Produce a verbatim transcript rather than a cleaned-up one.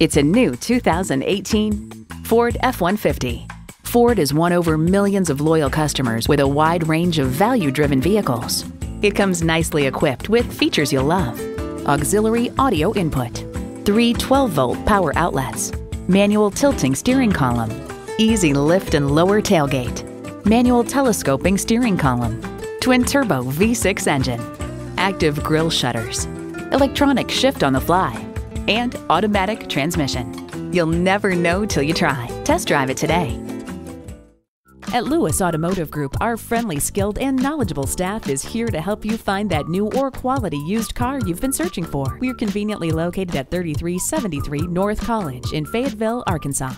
It's a new two thousand eighteen Ford F one fifty. Ford has won over millions of loyal customers with a wide range of value-driven vehicles. It comes nicely equipped with features you'll love: auxiliary audio input, three twelve-volt power outlets, manual tilting steering column, easy lift and lower tailgate, manual telescoping steering column, twin-turbo V six engine, active grille shutters, electronic shift on the fly, and automatic transmission. You'll never know till you try. Test drive it today. At Lewis Automotive Group, our friendly, skilled, and knowledgeable staff is here to help you find that new or quality used car you've been searching for. We're conveniently located at thirty-three seventy-three North College in Fayetteville, Arkansas.